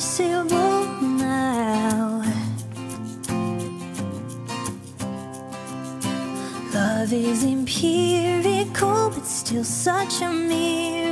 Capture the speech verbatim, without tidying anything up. impossible now. Love is empirical, but still such a mirror.